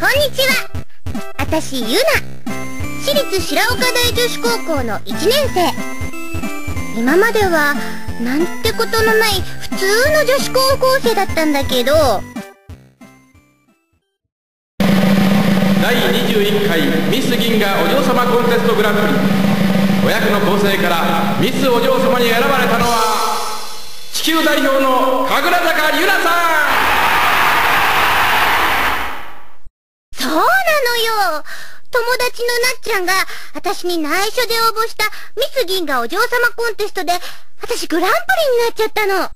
こんにちは。あたしゆな、私立白岡大女子高校の1年生。今まではなんてことのない普通の女子高校生だったんだけど、第21回ミス銀河お嬢様コンテストグランプリ、お役の構成からミスお嬢様に選ばれたのは地球代表の神楽坂ゆなさん。そうなのよ。友達のなっちゃんが私に内緒で応募したミス銀河お嬢様コンテストで私グランプリになっちゃったの。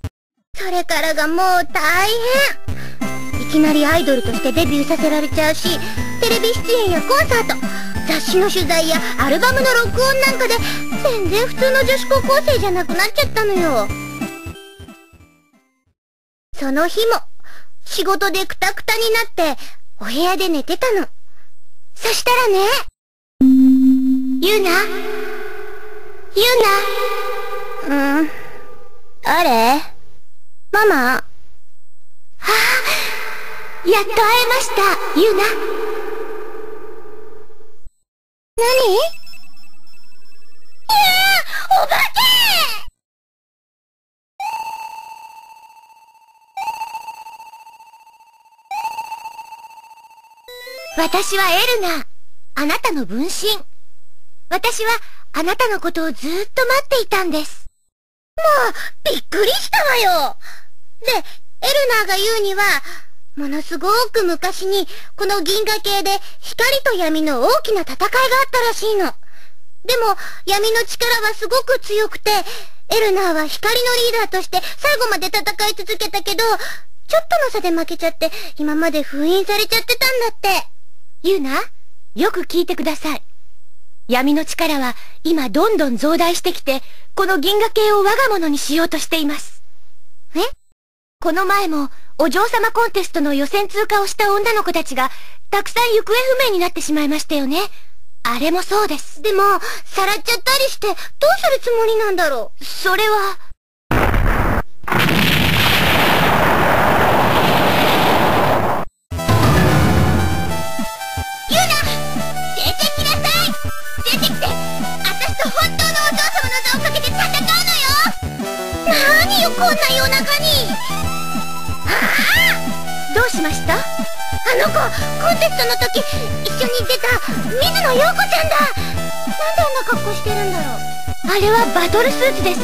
それからがもう大変。いきなりアイドルとしてデビューさせられちゃうし、テレビ出演やコンサート、雑誌の取材やアルバムの録音なんかで全然普通の女子高校生じゃなくなっちゃったのよ。その日も仕事でクタクタになってお部屋で寝てたの。そしたらね、ゆな、ゆな、うん、あれママ、はあ、やっと会えました、ゆな。何？いやー、お化け！私はエルナ、あなたの分身。私はあなたのことをずーっと待っていたんです。もう、びっくりしたわよ。で、エルナが言うには、ものすごく昔に、この銀河系で光と闇の大きな戦いがあったらしいの。でも、闇の力はすごく強くて、エルナは光のリーダーとして最後まで戦い続けたけど、ちょっとの差で負けちゃって、今まで封印されちゃってたんだって。ユナ、よく聞いてください。闇の力は今どんどん増大してきて、この銀河系を我が物にしようとしています。え？この前もお嬢様コンテストの予選通過をした女の子たちが、たくさん行方不明になってしまいましたよね。あれもそうです。でも、さらっちゃったりしてどうするつもりなんだろう。それは、こんな夜中に。ああ、どうしました？あの子、コンテストの時一緒に出た水野陽子ちゃんだ。なんであんな格好してるんだろう。あれはバトルスーツです。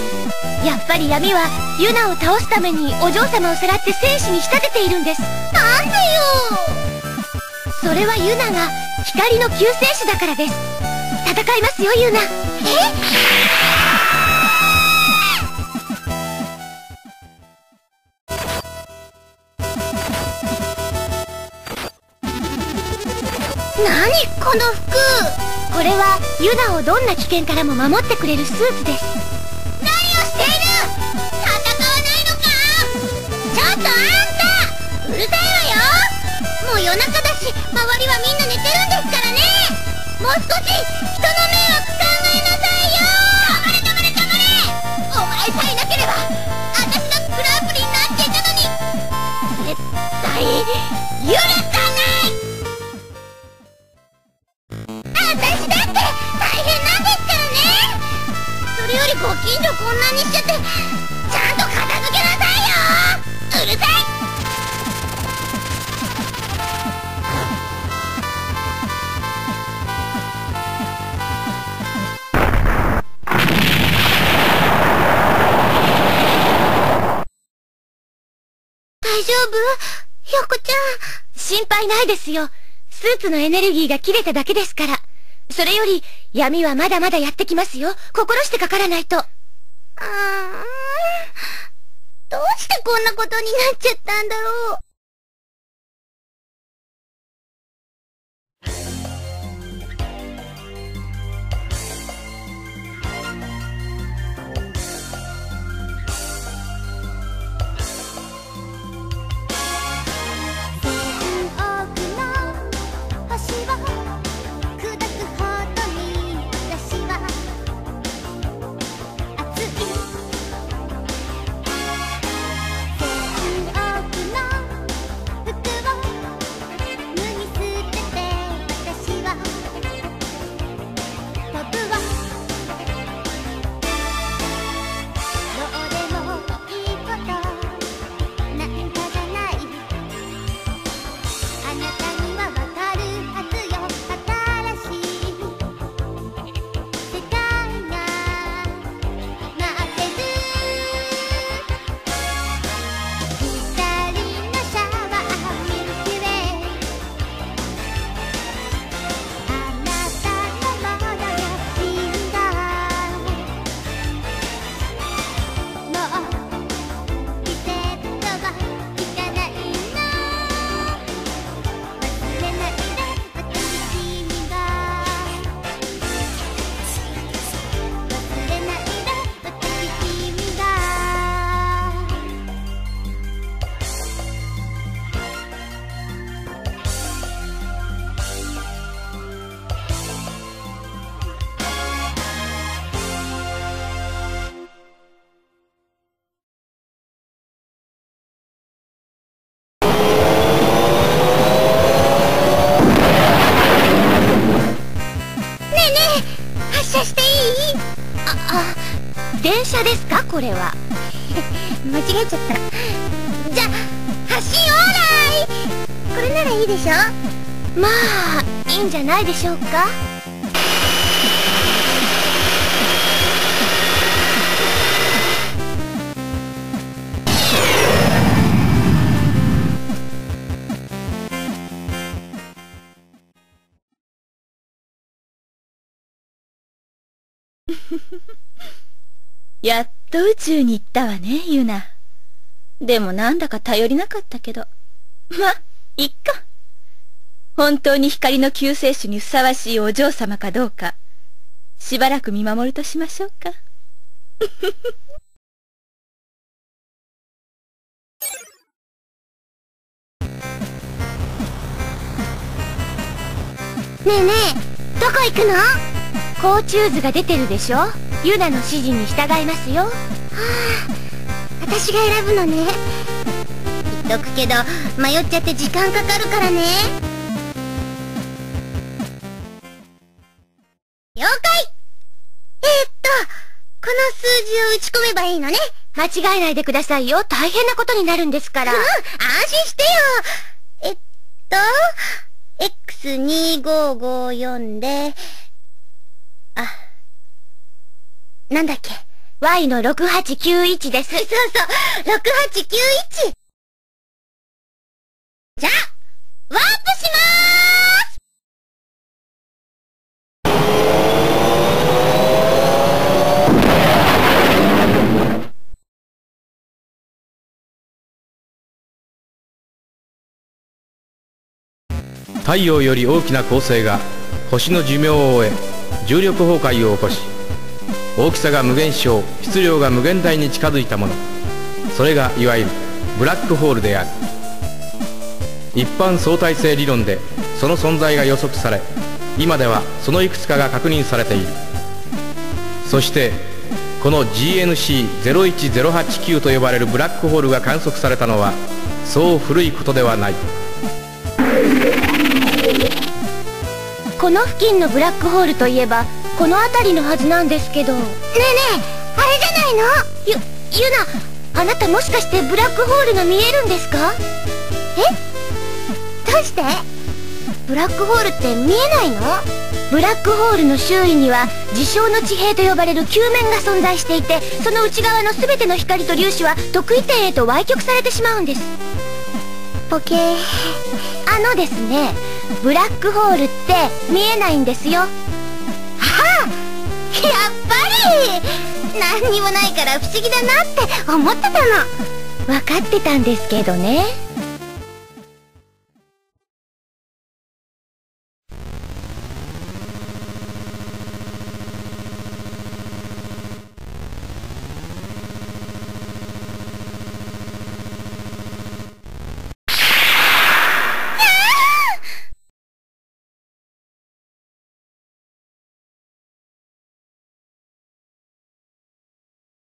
やっぱり闇はユナを倒すためにお嬢様をさらって戦士に仕立てているんです。なんでよ。それはユナが光の救世主だからです。戦いますよ、ユナ。え？何この服。これはユナをどんな危険からも守ってくれるスーツです。何をしている。戦わないのか。ちょっとあんた、うるさいわよ。もう夜中だし、周りはみんな寝てるんですからね。もう少し人の迷惑考えなさいよ。頑張れ頑張れ頑張れ。お前さえなければ私がグランプリになっていたのに。絶対許さない。ご近所こんなにしちゃって、ちゃんと片付けなさいよ。うるさい。大丈夫？陽子ちゃん。心配ないですよ。スーツのエネルギーが切れただけですから。それより、闇はまだまだやってきますよ。心してかからないと。どうしてこんなことになっちゃったんだろう。車していい？あ、電車ですかこれは。間違えちゃった。じゃあ、発進オーライ！これならいいでしょ？まあ、いいんじゃないでしょうか。やっと宇宙に行ったわね、ユナ。でもなんだか頼りなかったけど。ま、いっか。本当に光の救世主にふさわしいお嬢様かどうか、しばらく見守るとしましょうか。ねえねえ、どこ行くの？交通図が出てるでしょ。ユナの指示に従いますよ。はあ、私が選ぶのね。言っとくけど迷っちゃって時間かかるからね。了解。この数字を打ち込めばいいのね。間違えないでくださいよ。大変なことになるんですから。うん、安心してよ。X2554 で、あ、なんだっけ。Y の6891です。そうそう、6891！ じゃあ、ワープしまーす！太陽より大きな恒星が星の寿命を終え、重力崩壊を起こし、大きさが無限小、質量が無限大に近づいたもの、それがいわゆるブラックホールである。一般相対性理論でその存在が予測され、今ではそのいくつかが確認されている。そしてこの GNC01089 と呼ばれるブラックホールが観測されたのはそう古いことではない。この付近のブラックホールといえばこの辺りのはずなんですけど。ねえねえ、あれじゃないの？ユナ、あなたもしかしてブラックホールが見えるんですか？え？どうして？ブラックホールって見えないの？ブラックホールの周囲には事象の地平と呼ばれる球面が存在していて、その内側の全ての光と粒子は特異点へと歪曲されてしまうんです。ポケー。あのですね、ブラックホールって見えないんですよ。はあ、やっぱり何にもないから不思議だなって思ってたの。分かってたんですけどね。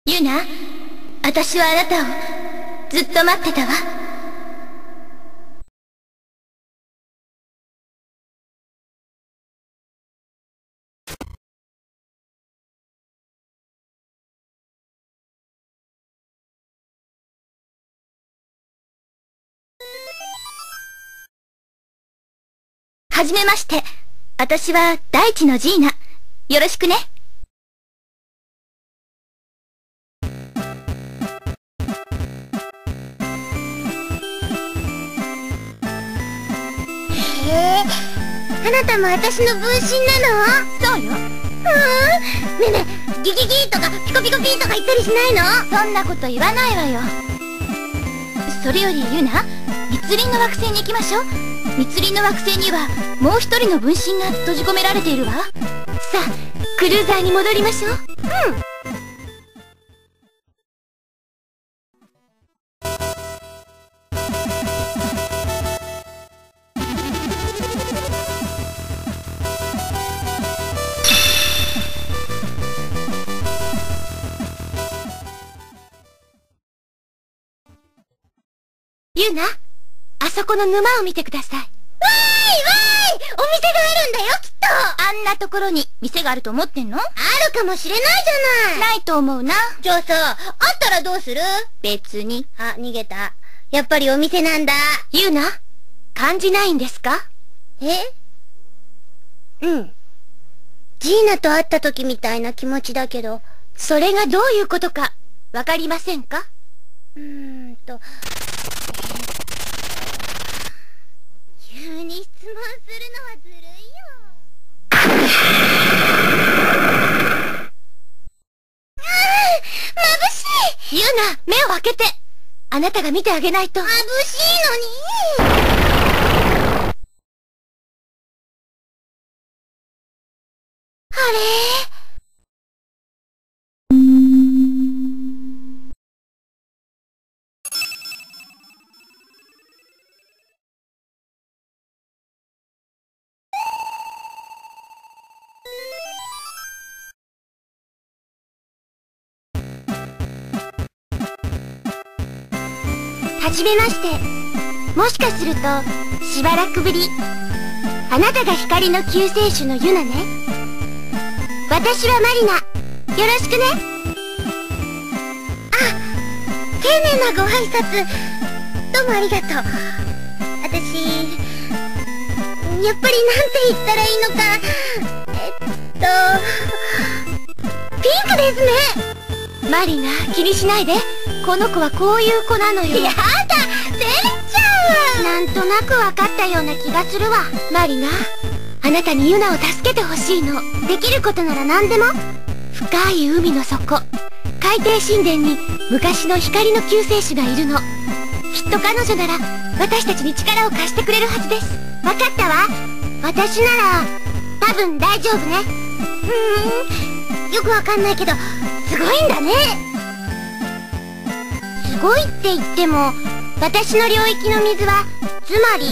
ユナ、私はあなたをずっと待ってたわ。はじめまして。私は大地のジーナ。よろしくね。あなたも私の分身なの？そうよ。ねえねえ、ギギギーとかピコピコピーとか言ったりしないの？そんなこと言わないわよ。それよりユナ、密林の惑星に行きましょう。密林の惑星にはもう一人の分身が閉じ込められているわ。さあ、クルーザーに戻りましょう。うん。ユナ、あそこの沼を見てください。わーいわーい、店があるんだよ、きっと。あんなところに店があると思ってんの？あるかもしれないじゃない。ないと思うな。じゃあさ、あったらどうする？別に。あ、逃げた。やっぱりお店なんだ。ゆうな、感じないんですか？え？うん。ジーナと会った時みたいな気持ちだけど、それがどういうことかわかりませんか？急に質問するのはずるいよ。うー、眩しい。ゆうな、目を開けて。あなたが見てあげないと。眩しいのに。あれー、はじめまして。もしかするとしばらくぶり、あなたが光の救世主のユナね。私はマリナ。よろしくね。あ、丁寧なご挨拶、どうもありがとう。私、やっぱりなんて言ったらいいのか。ピンクですね。マリナ、気にしないで。この子はこういう子なのよ。やだ、照れちゃう。なんとなくわかったような気がするわ。マリナ、あなたにユナを助けてほしいの。できることなら何でも。深い海の底、海底神殿に昔の光の救世主がいるの。きっと彼女なら私たちに力を貸してくれるはずです。分かったわ。私なら多分大丈夫ね。よくわかんないけどすごいんだね。すごいって言っても、私の領域の水はつまり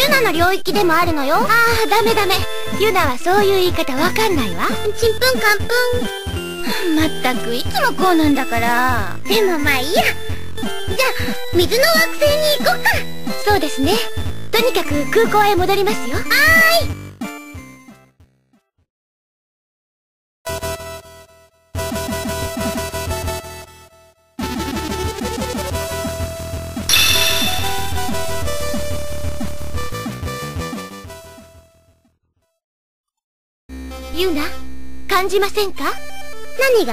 ユナの領域でもあるのよ。ああ、ダメダメ。ユナはそういう言い方わかんないわ。ちんぷんかんぷん。まったく、いつもこうなんだから。でもまあいいや。じゃあ水の惑星に行こっか。そうですね。とにかく空港へ戻りますよ。はーい。ユナ、感じませんか？何が？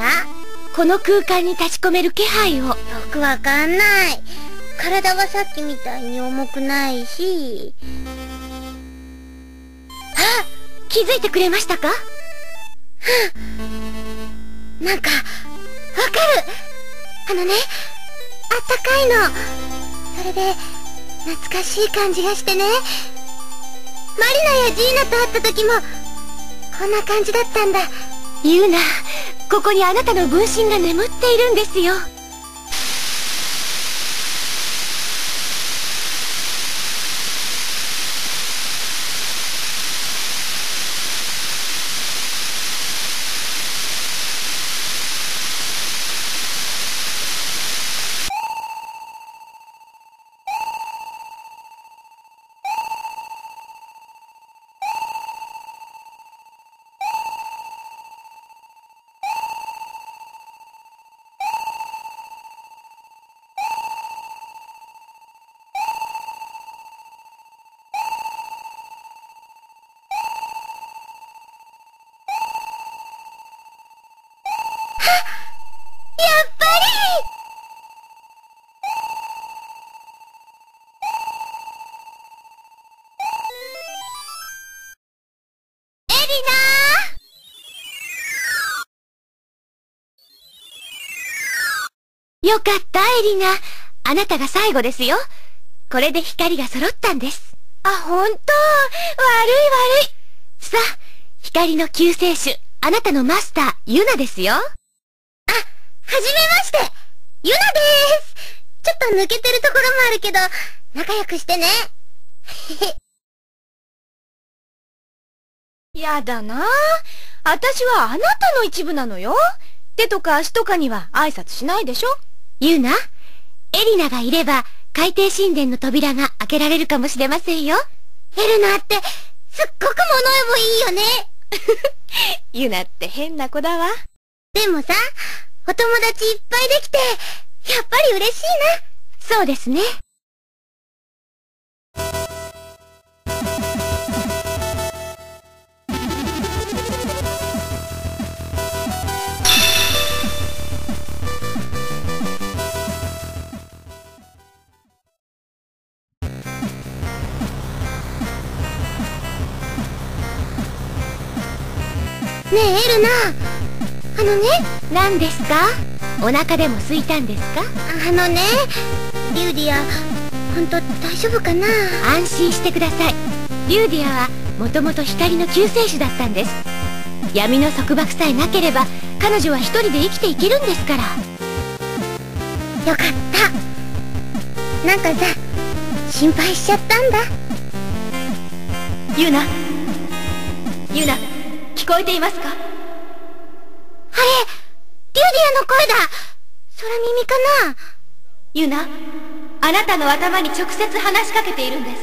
この空間に立ち込める気配を。よくわかんない。体はさっきみたいに重くないし。あ、気づいてくれましたか？なんか、わかる。あのね、あったかいの。それで、懐かしい感じがしてね。マリナやジーナと会った時もこんな感じだったんだ。ユーナ、ここにあなたの分身が眠っているんですよ。よかった、エリナ。あなたが最後ですよ。これで光が揃ったんです。あ、ほんと。悪い悪い。さあ、光の救世主、あなたのマスター、ユナですよ。あ、はじめまして。ユナでーす。ちょっと抜けてるところもあるけど、仲良くしてね。やだなぁ。私はあなたの一部なのよ。手とか足とかには挨拶しないでしょ。ユーナ、エリナがいれば海底神殿の扉が開けられるかもしれませんよ。エルナって、すっごく物覚えいいよね。ユナって変な子だわ。でもさ、お友達いっぱいできて、やっぱり嬉しいな。そうですね。ねえエルナ、何ですか？お腹でも空いたんですか？リューディア、本当大丈夫かな？安心してください。リューディアはもともと光の救世主だったんです。闇の束縛さえなければ彼女は一人で生きていけるんですから。よかった。なんかさ、心配しちゃったんだ。ユナ、ユナ、聞こえていますか？あれ、リューディアの声だ。空耳かな？ユナ、あなたの頭に直接話しかけているんです。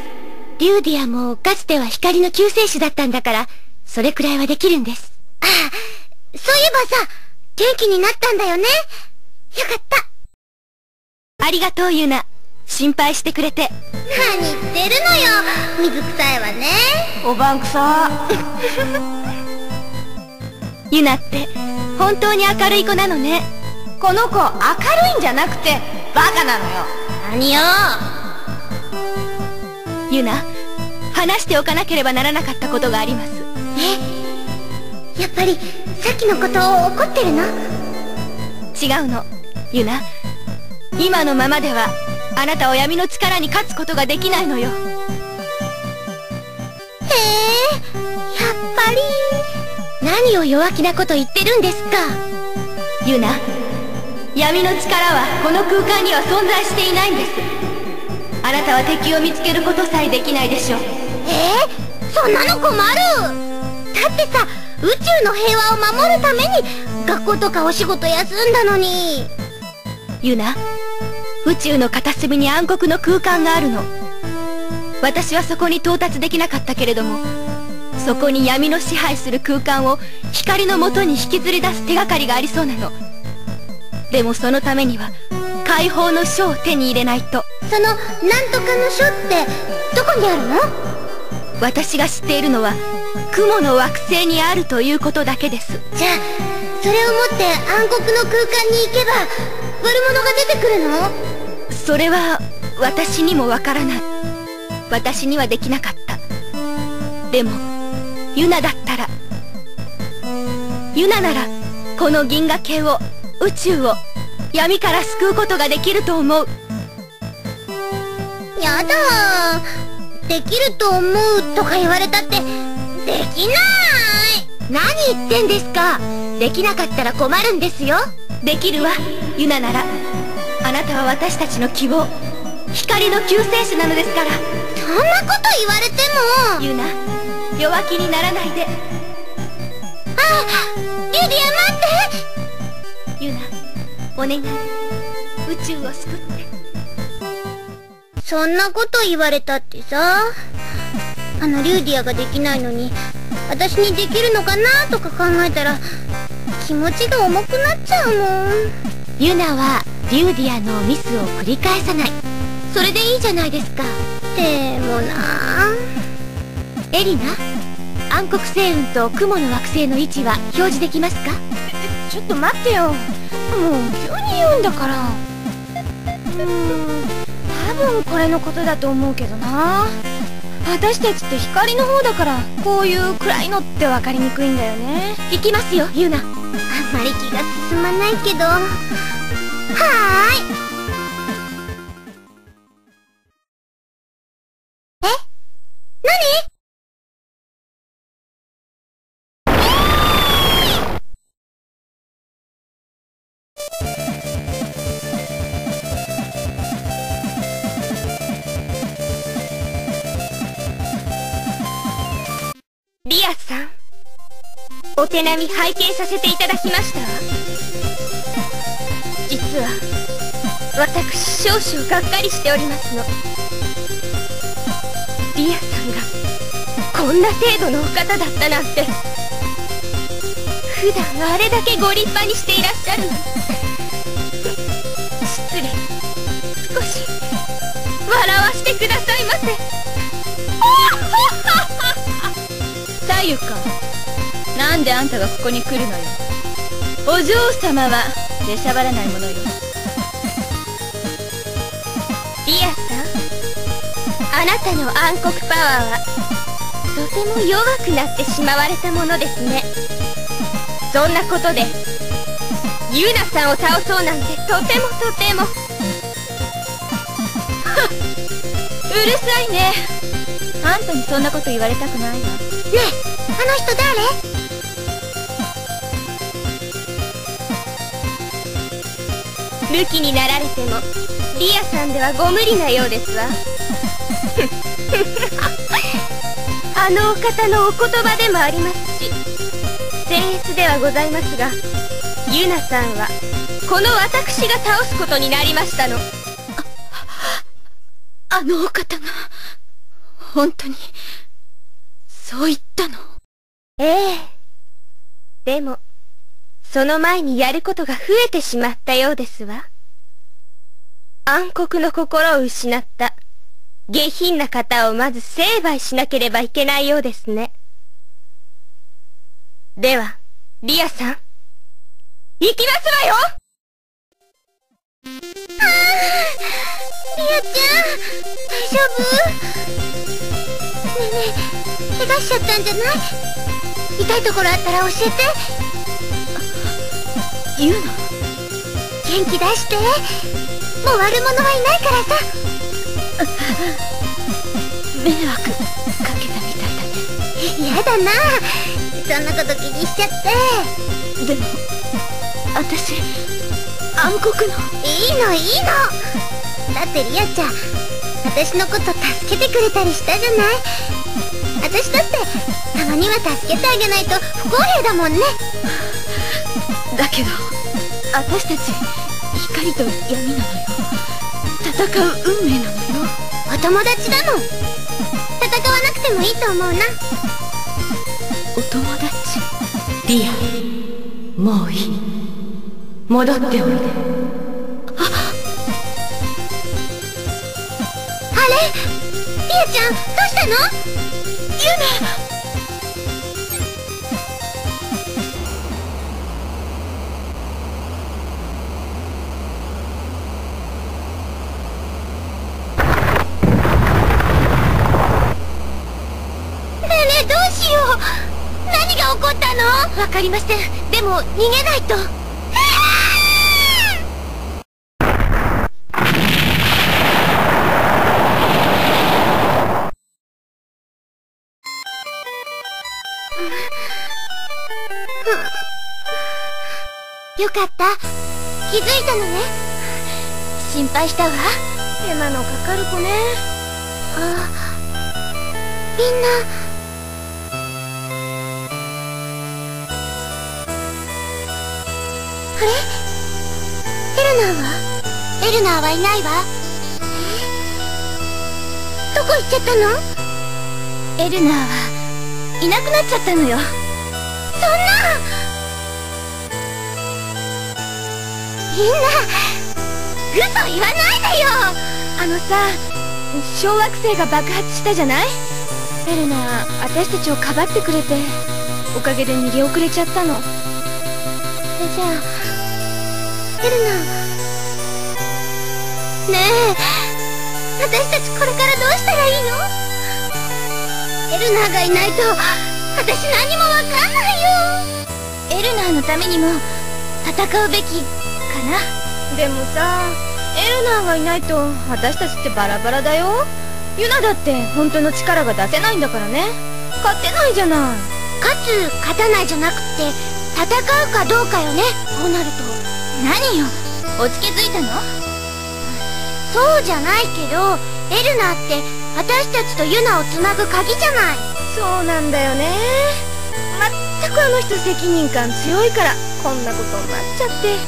リューディアもかつては光の救世主だったんだから、それくらいはできるんです。ああ、そういえばさ、元気になったんだよね。よかった。ありがとうユナ、心配してくれて。何言ってるのよ、水臭いわね。おばんくさー。ユナって本当に明るい子なのね。この子、明るいんじゃなくてバカなのよ。何よ。ユナ、話しておかなければならなかったことがあります。え、やっぱりさっきのことを怒ってるの？違うのユナ、今のままではあなたを闇の力に勝つことができないのよ。へえ、やっぱり。何を弱気なこと言ってるんですかユナ。闇の力はこの空間には存在していないんです。あなたは敵を見つけることさえできないでしょう。そんなの困る。だってさ、宇宙の平和を守るために学校とかお仕事休んだのに。ユナ、宇宙の片隅に暗黒の空間があるの。私はそこに到達できなかったけれども、そこに闇の支配する空間を光のもとに引きずり出す手がかりがありそうなの。でもそのためには解放の書を手に入れないと。そのなんとかの書ってどこにあるの？私が知っているのは雲の惑星にあるということだけです。じゃあそれを持って暗黒の空間に行けば悪者が出てくるの？それは私にもわからない。私にはできなかった。でもユナだったら、ユナならこの銀河系を、宇宙を闇から救うことができると思う。やだー、できると思うとか言われたってできなーい。何言ってんですか。できなかったら困るんですよ。できるわユナなら。あなたは私たちの希望、光の救世主なのですから。そんなこと言われても。ユナ、弱気にならないで。ああ、リュディア、待って。ユナ、お願い、宇宙を救って。そんなこと言われたってさ、リュディアができないのに私にできるのかなとか考えたら気持ちが重くなっちゃうもん。ユナはリュディアのミスを繰り返さない。それでいいじゃないですか。でもなあ、エリナ、暗黒星雲と雲の惑星の位置は表示できますか？ちょっと待ってよ、もう急に言うんだから。多分これのことだと思うけどな。私たちって光の方だから、こういう暗いのって分かりにくいんだよね。行きますよユナ。あんまり気が進まないけど。はーい。リアさん、お手並み拝見させていただきましたわ。実は私、少々がっかりしておりますの。リアさんがこんな程度のお方だったなんて。普段あれだけご立派にしていらっしゃるのに。失礼、少し笑わしてくださいませ。さゆか、なんであんたがここに来るのよ。お嬢様は出しゃばらないものよ。リアさん、あなたの暗黒パワーはとても弱くなってしまわれたものですね。そんなことでユナさんを倒そうなんてとてもとても。うるさいね。あんたにそんなこと言われたくないわ。ねえ、あの人誰？武器になられてもリアさんではご無理なようですわ。あのお方のお言葉でもありますし、僭越ではございますが、ユナさんはこの私が倒すことになりましたの。あのお方が本当にそう言ったの？ええ、でもその前にやることが増えてしまったようですわ。暗黒の心を失った下品な方をまず成敗しなければいけないようですね。では、リアさん、行きますわよ。あー、リアちゃん、大丈夫？ねえねえ、怪我しちゃったんじゃない？痛いところあったら教えて。ユナ、元気出して。もう悪者はいないからさ。迷惑かけたみたいだね。やだな、そんなこと気にしちゃって。でも私暗黒の。いいのいいの、だってリアちゃん私のこと助けてくれたりしたじゃない。私だってたまには助けてあげないと不公平だもんね。だけど私たち光と闇なのよ。戦う運命なのよ。お友達だもん。戦わなくてもいいと思うな。お友達。リア、もういい、戻っておいで。あれ、リアちゃんどうしたの？ユナ、わかりません。でも逃げないと。よかった、気づいたのね。心配したわ。手間のかかる子ね。あ、みんな。あれ？エルナーはいないわ。どこ行っちゃったの？エルナーはいなくなっちゃったのよ。そんな！みんな、嘘言わないでよ。あのさ、小惑星が爆発したじゃない？エルナー、私たちをかばってくれて、おかげで逃げ遅れちゃったの。じゃあエルナ、ねえ、私たちこれからどうしたらいいの？エルナがいないと私何もわかんないよ。エルナのためにも戦うべきかな。でもさ、エルナがいないと私たちってバラバラだよ。ユナだって本当の力が出せないんだからね。勝てないじゃない。勝つ勝たないじゃなくて戦うかどうかよね。こうなると。何よ、おつけづいたの？そうじゃないけど、エルナって私たちとユナをつなぐ鍵じゃない。そうなんだよね。まったくあの人責任感強いからこんなことになっちゃって。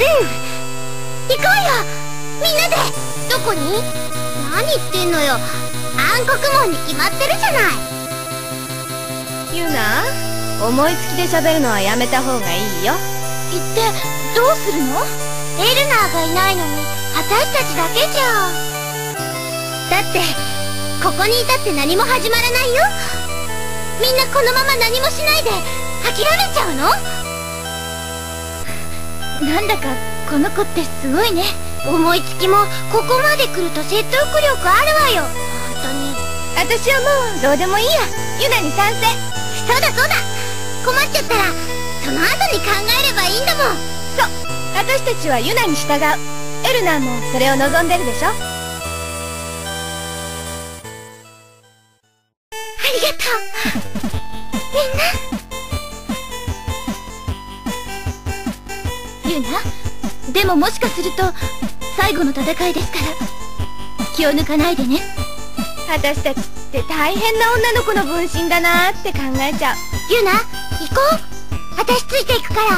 うん、行こうよみんなで。どこに？何言ってんのよ。暗黒門に決まってるじゃない。ユナ、思いつきで喋るのはやめた方がいいよ。一体どうするの？エルナーがいないのに私たちだけじゃ。だってここにいたって何も始まらないよ。みんなこのまま何もしないで諦めちゃうの？なんだかこの子ってすごいね。思いつきもここまで来ると説得力あるわよ。本当に私はもうどうでもいいや。ユナに賛成。そうだそうだ、困っちゃったらその後に考えればいいんだもん。そう、私たちはユナに従う。エルナーもそれを望んでるでしょ。ありがとうみんな。ユナ、でももしかすると最後の戦いですから気を抜かないでね。私たちって大変な女の子の分身だなーって考えちゃう。ユナ、行こう。私ついていくから。う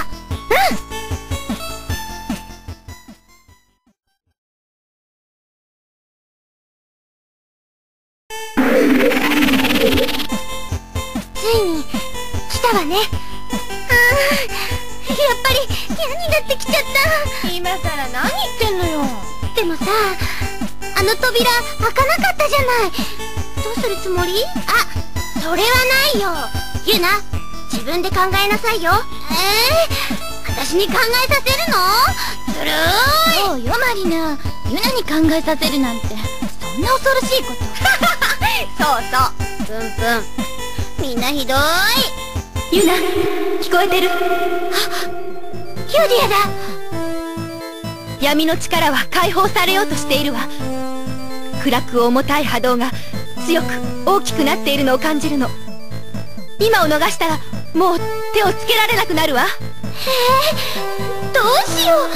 ん。ついに来たわね。あー、やっぱり嫌になってきちゃった。今さら何言ってんのよ。でもさ、あの扉開かなかったじゃない。どうするつもり？あ、それはないよ。ユナ、自分で考えなさいよ。私に考えさせるの？ずるーい。そうよマリナ、ユナに考えさせるなんてそんな恐ろしいことそうそう、プンプン、みんなひどーい。ユナ、聞こえてる？あ、ユリアだ。闇の力は解放されようとしているわ。暗く重たい波動が強く大きくなっているのを感じるの。今を逃したらもう手をつけられなくなるわ。へえ、どうしよう。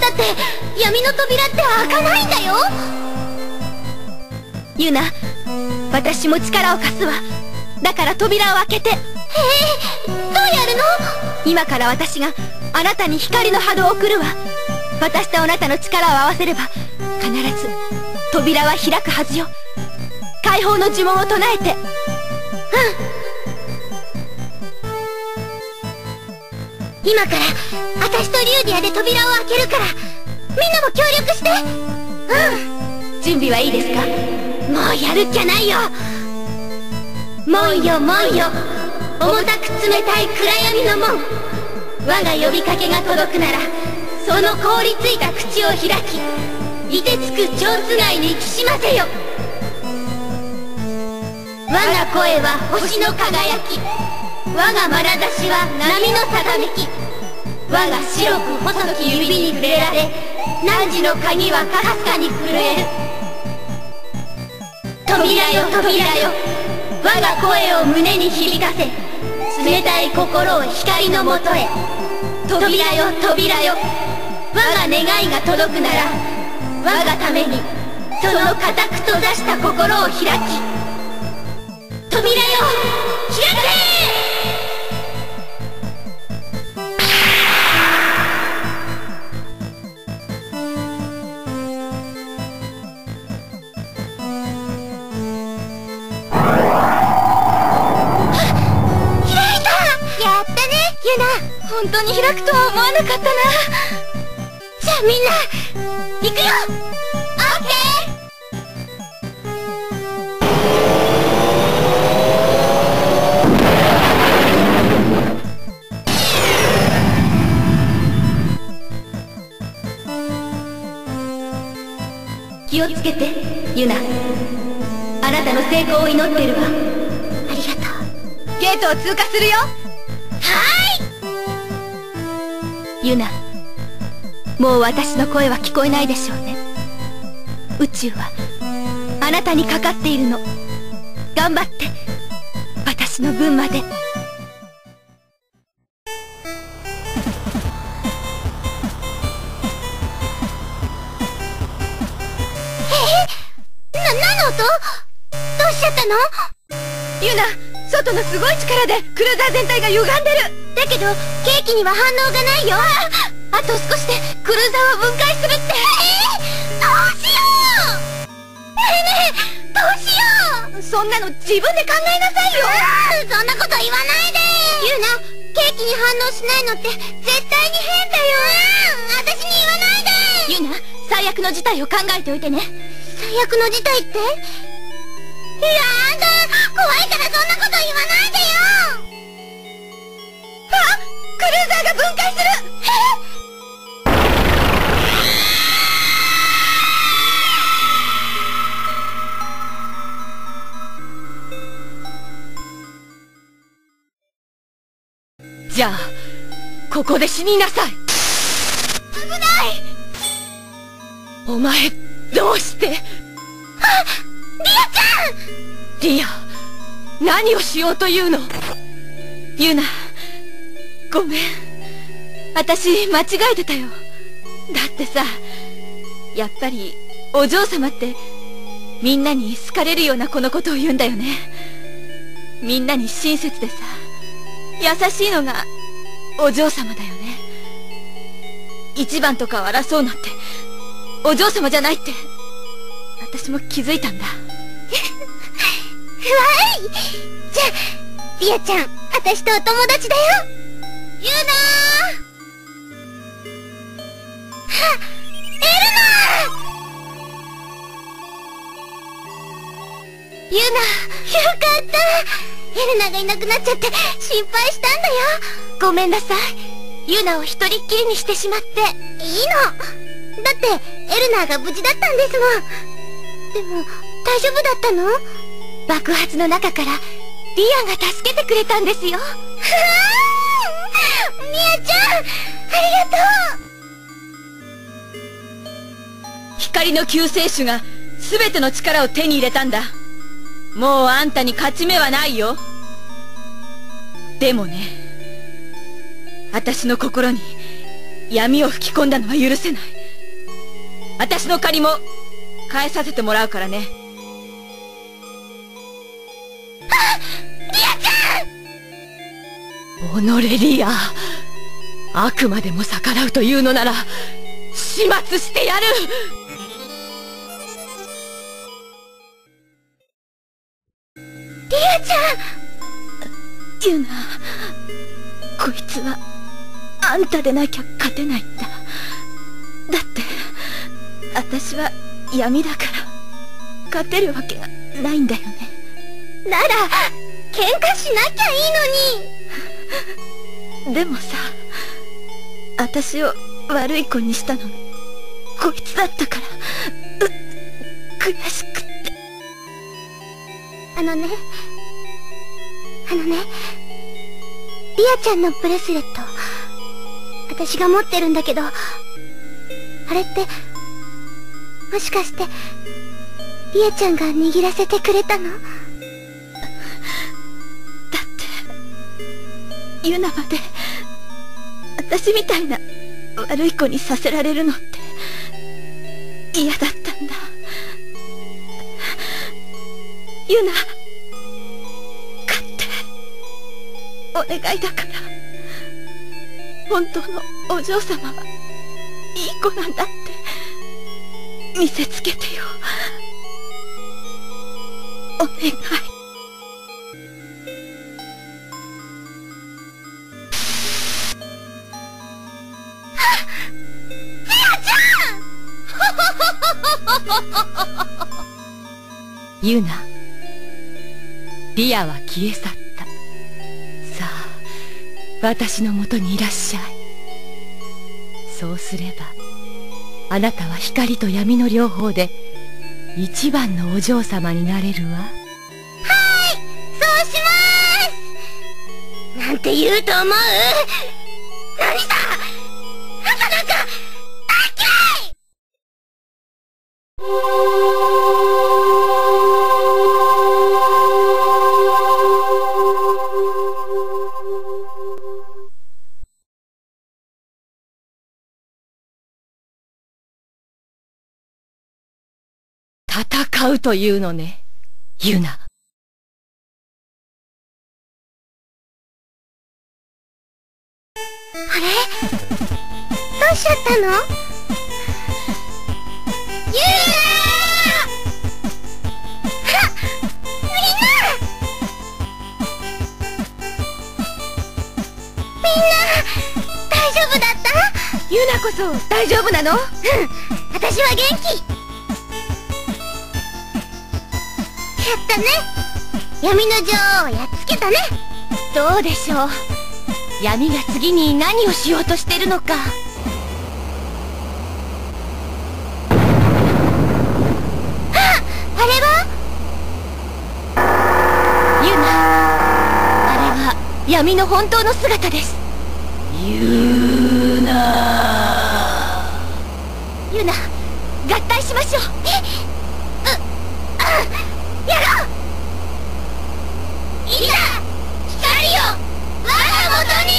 だって闇の扉って開かないんだよ。ユナ、私も力を貸すわ。だから扉を開けて。へえ、どうやるの？今から私があなたに光の波動を送るわ。私とあなたの力を合わせれば必ず扉は開くはずよ。解放の呪文を唱えて。うん、今から私とリューディアで扉を開けるから、みんなも協力して。うん、準備はいいですか？もうやるっきゃないよ。門よ門よ、重たく冷たい暗闇の門。我が呼びかけが届くならその凍りついた口を開き、凍てつく蝶つがいにきしませよ。我が声は星の輝き、我がまなざしは波のさだめき。我が白く細き指に触れられ、汝の鍵はかすかに震える。扉よ扉よ、我が声を胸に響かせ、冷たい心を光のもとへ。扉よ扉よ、我が願いが届くなら我がためにその固く閉ざした心を開き。扉よ開本当に開くとは思わなかったな。じゃあみんな行くよ。オッケー。気をつけてユナ、あなたの成功を祈ってるわ。ありがとう。ゲートを通過するよ。ユナ、もう私の声は聞こえないでしょうね。宇宙はあなたにかかっているの。頑張って、私の分まで。何の音？どうしちゃったの？ユナ、外のすごい力でクルーザー全体が歪んでる。だけどケーキには反応がないよ。あと少しでクルーザーは分解するって。どうしよう。ねえねえ、どうしよう。そんなの自分で考えなさいよ。そんなこと言わないで。ゆうな、ケーキに反応しないのって絶対に変だよ。私に言わないで。ゆうな、最悪の事態を考えておいてね。最悪の事態って？いや、あんた怖いからそんなこと言わないでよ。あ、クルーザーが分解する。えっ、じゃあここで死になさい。危ない。お前どうして。あ、リアちゃん。リア、何をしようというの。ユナ、ごめん、私間違えてたよ。だってさ、やっぱりお嬢様ってみんなに好かれるような子のことを言うんだよね。みんなに親切でさ、優しいのがお嬢様だよね。一番とかを争うなんてお嬢様じゃないって私も気づいたんだ。わい。じゃあリアちゃん、私とお友達だよ。ユナー。はっ、エルナー。ユナ、よかった。エルナがいなくなっちゃって心配したんだよ。ごめんなさい、ユナを一人っきりにしてしまって。いいの、だってエルナが無事だったんですもん。でも大丈夫だったの？爆発の中からリアが助けてくれたんですよ。ふーん、ミアちゃん、ありがとう。光の救世主が全ての力を手に入れたんだ。もうあんたに勝ち目はないよ。でもね、私の心に闇を吹き込んだのは許せない。私の借りも返させてもらうからね。あ、リアちゃん。おのれリア、悪魔でも逆らうというのなら始末してやる。リアちゃん。ユナ、こいつはあんたでなきゃ勝てないんだ。だって私は闇だから勝てるわけがないんだよね。なら喧嘩しなきゃいいのに。でもさ、私を悪い子にしたのがこいつだったから、悔しくて。あのね、リアちゃんのブレスレット、私が持ってるんだけど、あれって、もしかして、リアちゃんが握らせてくれたの？だって、ユナまで、私みたいな悪い子にさせられるのって、嫌だったんだ。ユナ、勝ってお願いだから。本当のお嬢様はいい子なんだって見せつけてよ。お願い。ユナ、リアは消え去った。さあ、私のもとにいらっしゃい。そうすればあなたは光と闇の両方で一番のお嬢様になれるわ。はい、そうしまーす。なんて言うと思う？何さ、あんたなんか大嫌い。戦うというのね、ユナ。あれ、どうしちゃったの？ユナー。ユナこそ大丈夫なの？うん、私は元気。やったね、闇の女王をやっつけたね。どうでしょう、闇が次に何をしようとしてるのか。闇の本当の姿です。ユナ、合体しましょう。やろう。いざ光よ、我が元に。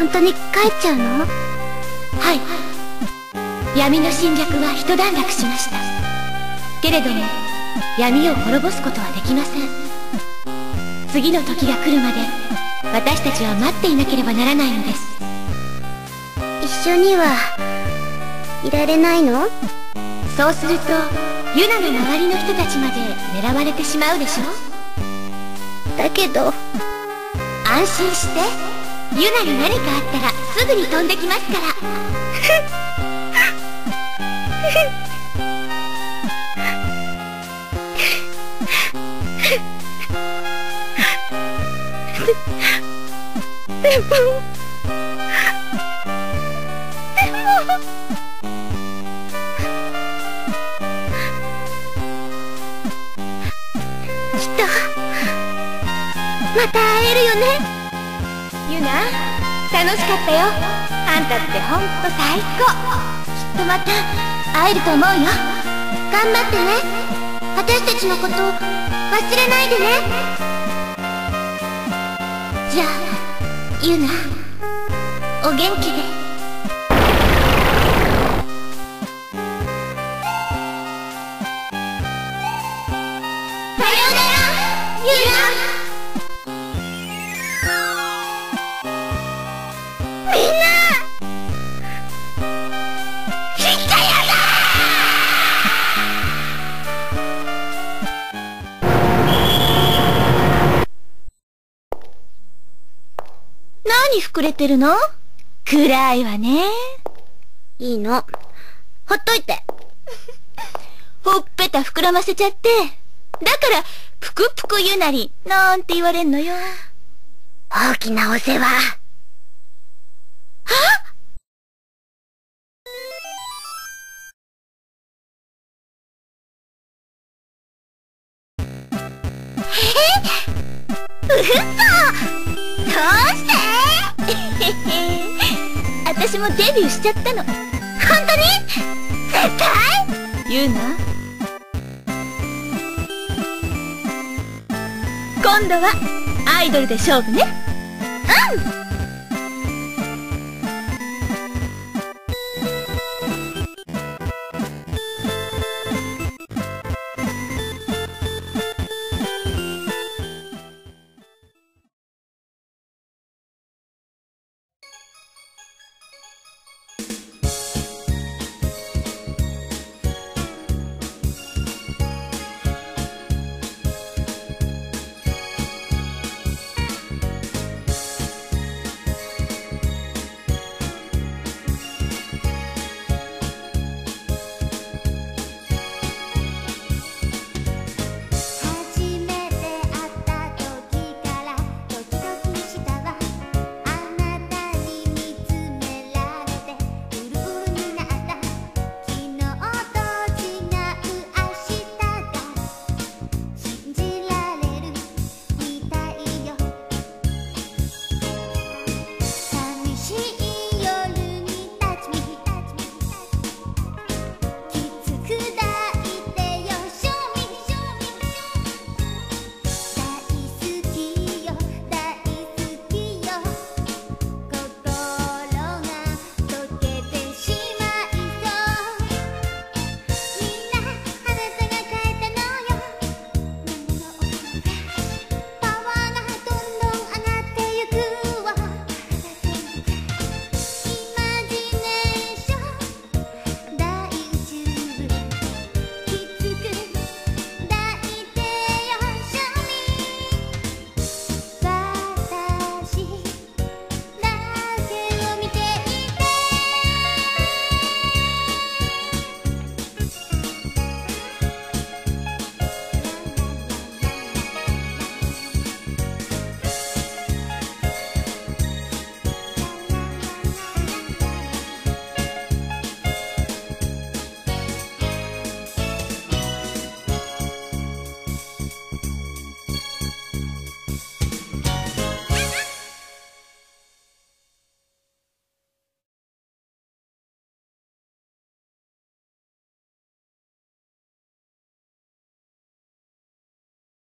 本当に帰っちゃうの？はい。闇の侵略は一段落しました。けれども、闇を滅ぼすことはできません。次の時が来るまで、私たちは待っていなければならないのです。一緒にはいられないの？そうすると、ユナの周りの人たちまで狙われてしまうでしょ？だけど、安心して。ユナに何かあったらすぐに飛んできますからでもきっとまた会えるよね。ユナ、楽しかったよ。あんたってほんと最高。きっとまた会えると思うよ。頑張ってね。私たちのこと忘れないでね。じゃあユナ、お元気で。さようならユナ。何膨れてるの？暗いわね。いいの。ほっといて。ほっぺた膨らませちゃって。だから、ぷくぷくゆなり、なんて言われんのよ。大きなお世話。はっ！あたしもデビューしちゃったの。ほんとに？絶対？言うな。今度はアイドルで勝負ね。うん。